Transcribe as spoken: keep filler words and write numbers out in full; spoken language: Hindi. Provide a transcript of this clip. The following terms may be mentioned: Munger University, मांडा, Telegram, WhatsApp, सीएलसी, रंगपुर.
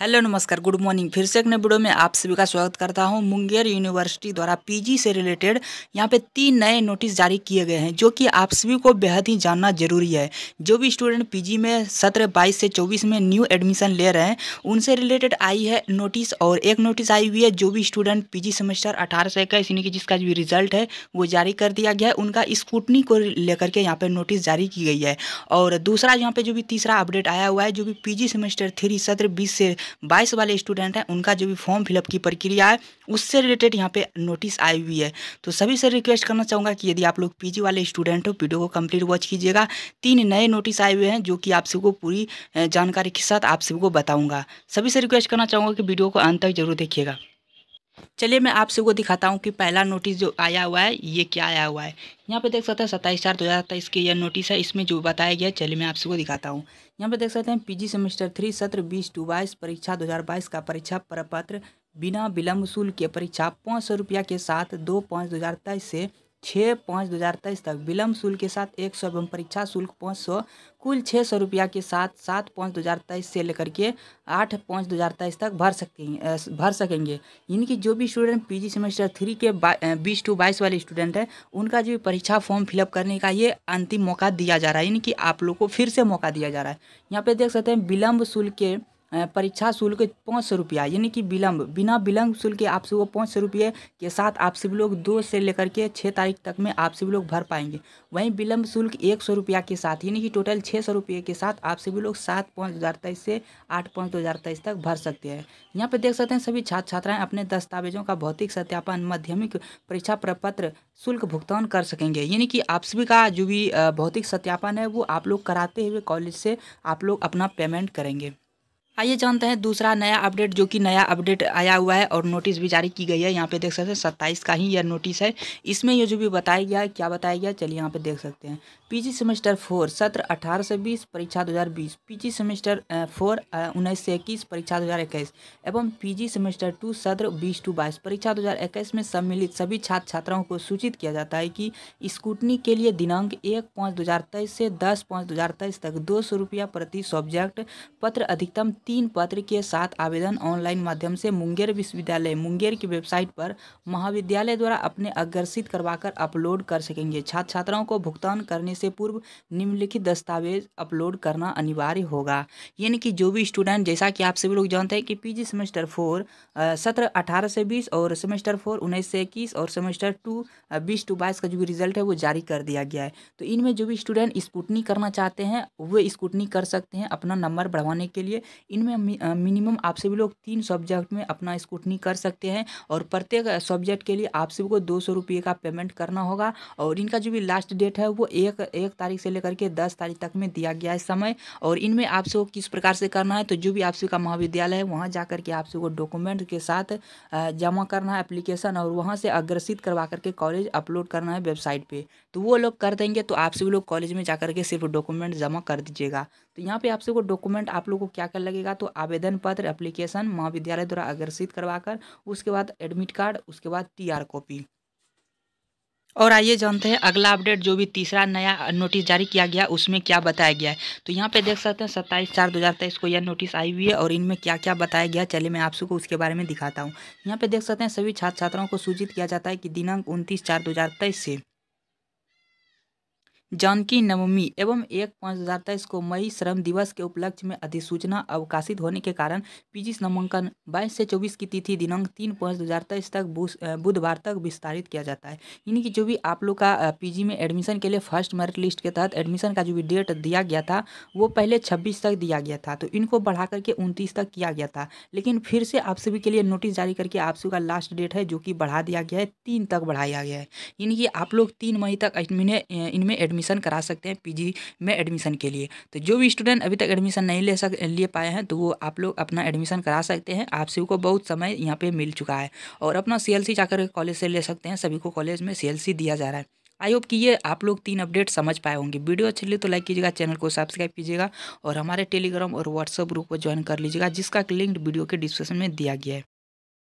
हेलो नमस्कार, गुड मॉर्निंग। फिर से एक नए वीडियो में आप सभी का स्वागत करता हूं। मुंगेर यूनिवर्सिटी द्वारा पीजी से रिलेटेड यहां पे तीन नए नोटिस जारी किए गए हैं जो कि आप सभी को बेहद ही जानना जरूरी है। जो भी स्टूडेंट पीजी में सत्रह बाईस से चौबीस में न्यू एडमिशन ले रहे हैं उनसे रिलेटेड आई है नोटिस, और एक नोटिस आई हुई है जो भी स्टूडेंट पीजी सेमेस्टर अठारह से इक्कीस यानी कि जिसका भी रिजल्ट है वो जारी कर दिया गया है, उनका स्कूटनी को लेकर के यहाँ पर नोटिस जारी की गई है। और दूसरा यहाँ पर जो भी तीसरा अपडेट आया हुआ है, जो भी पीजी सेमेस्टर थ्री सत्र बीस से बाईस वाले स्टूडेंट हैं उनका जो भी फॉर्म फिलअप की प्रक्रिया है उससे रिलेटेड यहाँ पे नोटिस आई हुई है। तो सभी से रिक्वेस्ट करना चाहूँगा कि यदि आप लोग पीजी वाले स्टूडेंट हो, वीडियो को कंप्लीट वॉच कीजिएगा। तीन नए नोटिस आए हुए हैं जो कि आप सबको पूरी जानकारी के साथ आप सबको बताऊँगा। सभी से रिक्वेस्ट करना चाहूँगा कि वीडियो को अंत तक जरूर देखिएगा। चलिए मैं आप सबको दिखाता हूँ कि पहला नोटिस जो आया हुआ है ये क्या आया हुआ है। यहाँ पे देख सकते हैं सत्ताईस चार दो हज़ार सत्ताईस की यह नोटिस है, इसमें जो बताया गया है चलिए मैं आप सबको दिखाता हूँ। यहाँ पे देख सकते हैं पीजी सेमेस्टर थ्री सत्र बीस टू बाईस परीक्षा दो हज़ार बाईस का परीक्षा प्रपत्र बिना विलम्ब शुल्क के परीक्षा पाँच सौ रुपया के साथ दो पाँच दो हज़ार तेईस से छः पाँच दो हज़ार तेईस तक, विलम्ब शुल्क के साथ एक सौ एवं परीक्षा शुल्क पाँच सौ, कुल छः सौ रुपया के साथ सात पाँच दो हज़ार तेईस से लेकर के आठ पाँच दो हज़ार तेईस तक भर सकेंगे भर सकेंगे यानी कि जो भी स्टूडेंट पीजी सेमेस्टर थ्री के बीस टू बाईस वाले स्टूडेंट हैं उनका जो परीक्षा फॉर्म फिलअप करने का ये अंतिम मौका दिया जा रहा है, यानी कि आप लोग को फिर से मौका दिया जा रहा है। यहाँ पर देख सकते हैं विलम्ब शुल्क के परीक्षा शुल्क पाँच सौ रुपया, यानी कि विलम्ब बिना विलम्ब शुल्क के आप सबको पाँच सौ रुपये के साथ आप सभी लोग दो से लेकर के छः तारीख तक में आप सभी लोग भर पाएंगे। वहीं विलम्ब शुल्क एक सौ रुपया के साथ यानी कि टोटल छः सौ रुपये के साथ आप सभी लोग सात पाँच दो हज़ार तेईस से आठ पाँच दो हज़ार तेईस तक भर सकते हैं। यहाँ पर देख सकते हैं सभी छात्र छात्राएँ अपने दस्तावेजों का भौतिक सत्यापन माध्यमिक परीक्षा प्रपत्र शुल्क भुगतान कर सकेंगे, यानी कि आप सभी का जो भी भौतिक सत्यापन है वो आप लोग कराते हुए कॉलेज से आप लोग अपना पेमेंट करेंगे। आइए जानते हैं दूसरा नया अपडेट, जो कि नया अपडेट आया हुआ है और नोटिस भी जारी की गई है। यहाँ पे देख सकते हैं सत्ताईस का ही यह नोटिस है, इसमें ये जो भी बताया गया है क्या बताया गया चलिए यहाँ पे देख सकते हैं। पीजी सेमेस्टर फोर सत्र अठारह से बीस परीक्षा दो हज़ार बीस, पीजी सेमेस्टर फोर उन्नीस से इक्कीस परीक्षा दो हज़ार इक्कीस एवं पीजी सेमेस्टर टू सत्र बीस टू बाईस परीक्षा दो हज़ार इक्कीस में सम्मिलित सभी छात्र छात्राओं को सूचित किया जाता है कि स्कूटनी के लिए दिनांक एक पाँच दो हज़ार तेईस से दस पाँच दो हज़ार तेईस तक दो सौ रुपया प्रति सब्जेक्ट पत्र अधिकतम तीन पत्र के साथ आवेदन ऑनलाइन माध्यम से मुंगेर विश्वविद्यालय मुंगेर की वेबसाइट पर महाविद्यालय द्वारा अपने अग्रसित करवाकर अपलोड कर सकेंगे। छात्र छात्राओं को भुगतान करने से पूर्व निम्नलिखित दस्तावेज अपलोड करना अनिवार्य होगा, यानी कि जो भी स्टूडेंट, जैसा कि आप सभी लोग जानते हैं कि पीजी सेमेस्टर फोर सत्र अठारह से बीस और सेमेस्टर फोर उन्नीस से इक्कीस और सेमेस्टर टू बीस टू बाईस का जो भी रिजल्ट है वो जारी कर दिया गया है। तो इनमें जो भी स्टूडेंट स्क्रूटनी करना चाहते हैं वो स्क्रूटनी कर सकते हैं अपना नंबर बढ़वाने के लिए। इनमें मिनिमम आप सभी लोग तीन सब्जेक्ट में अपना स्क्रूटनी कर सकते हैं और प्रत्येक सब्जेक्ट के लिए आप सभी को दो सौ रुपये का पेमेंट करना होगा, और इनका जो भी लास्ट डेट है वो एक एक तारीख से लेकर के दस तारीख तक में दिया गया है समय। और इनमें आप सबको किस प्रकार से करना है, तो जो भी आप सभी का महाविद्यालय है वहाँ जा करके आप सबको डॉक्यूमेंट के साथ जमा करना है एप्लीकेशन, और वहाँ से अग्रसित करवा करके कॉलेज अपलोड करना है वेबसाइट पर, तो वो लोग कर देंगे। तो आप सभी लोग कॉलेज में जा करके सिर्फ डॉक्यूमेंट जमा कर दीजिएगा। तो यहाँ पर आप सबको डॉक्यूमेंट आप लोग को क्या कर लगेगा, तो आवेदन पत्र एप्लीकेशन महाविद्यालय द्वारा अग्रसित करवाकर, उसके बाद एडमिट कार्ड, उसके बाद टीआर कॉपी। और आइए जानते हैं अगला अपडेट, जो भी तीसरा नया नोटिस जारी किया गया उसमें क्या बताया गया है। तो यहाँ पे देख सकते हैं सत्ताईस चार दो हज़ार तेईस को यह नोटिस आई हुई है और इनमें क्या क्या बताया गया चलिए मैं आप सबको उसके बारे में दिखाता हूँ। यहाँ पे देख सकते हैं सभी छात्र छात्राओं को सूचित किया जाता है कि दिनांक उनतीस चार दो हज़ार तेईस से जानकी नवमी एवं एक पाँच दो हज़ार तेईस को मई श्रम दिवस के उपलक्ष्य में अधिसूचना अवकाशित होने के कारण पीजी नामांकन बाईस से चौबीस की तिथि दिनांक तीन पाँच दो हज़ार तेईस तक बुधवार तक विस्तारित किया जाता है। यानी कि जो भी आप लोग का पीजी में एडमिशन के लिए फर्स्ट मेरिट लिस्ट के तहत एडमिशन का जो भी डेट दिया गया था वो पहले छब्बीस तक दिया गया था, तो इनको बढ़ा करके उनतीस तक किया गया था, लेकिन फिर से आप सभी के लिए नोटिस जारी करके आप सभी का लास्ट डेट है जो कि बढ़ा दिया गया है, तीन तक बढ़ाया गया है। यानी कि आप लोग तीन मई तक इनमें एडमिशन करा सकते हैं पीजी में एडमिशन के लिए। तो जो भी स्टूडेंट अभी तक एडमिशन नहीं ले सक लिए पाए हैं तो वो आप लोग अपना एडमिशन करा सकते हैं, आप सभी को बहुत समय यहाँ पे मिल चुका है। और अपना सीएलसी जाकर कॉलेज से ले सकते हैं, सभी को कॉलेज में सीएलसी दिया जा रहा है। आई होप कि ये आप लोग तीन अपडेट समझ पाए होंगे। वीडियो अच्छी लगी तो लाइक कीजिएगा, चैनल को सब्सक्राइब कीजिएगा और हमारे टेलीग्राम और व्हाट्सअप ग्रुप को ज्वाइन कर लीजिएगा, जिसका लिंक वीडियो के डिस्क्रिप्शन में दिया गया है।